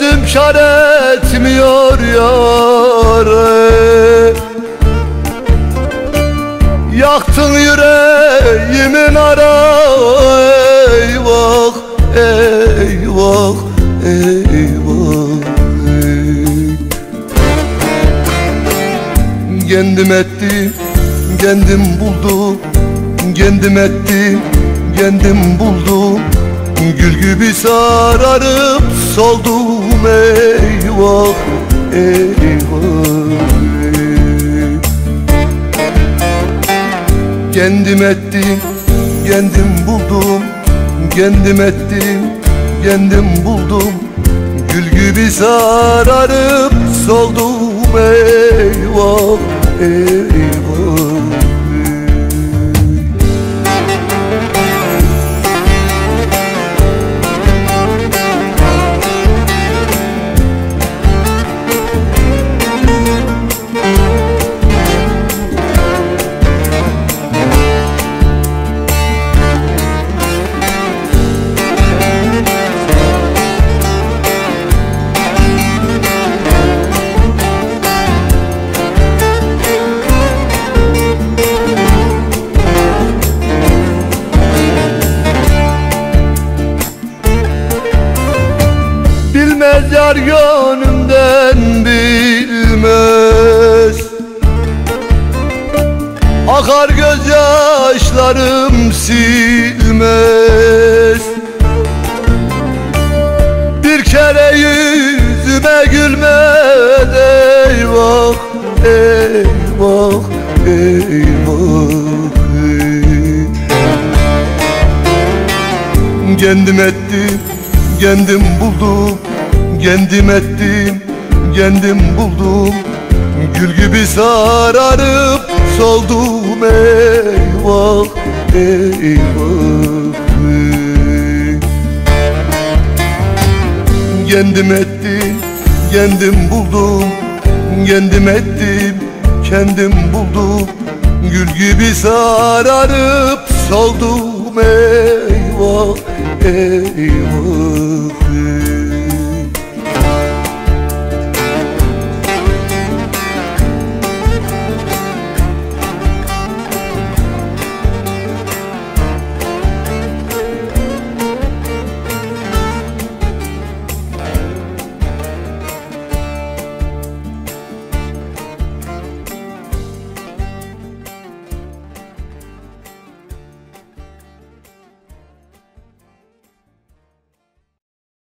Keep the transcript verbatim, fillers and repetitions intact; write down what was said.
Gözüm kar etmiyor yâre, yaktın yüreğimin ara. Eyvah, eyvah, eyvah. Kendim ettim, kendim buldum. Kendim ettim, kendim buldum. Gül gibi sararıp soldum. Eyvah, eyvah. Kendim ettim, kendim buldum. Kendim ettim, kendim buldum. Gül gibi sararıp soldum. Eyvah, eyvah. Bilmez yar gönlümden, bilmez. Akar gözyaşlarım, silmez. Bir kere yüzüme gülmez. Eyvah, eyvah, eyvah. Kendim ettim, kendim buldum. Kendim ettim, kendim buldum. Gül gibi sararıp soldum. Eyvah, eyvah. Kendim ettim, kendim buldum. Kendim ettim, kendim buldum. Gül gibi sararıp soldum. Eyvah, eyvah.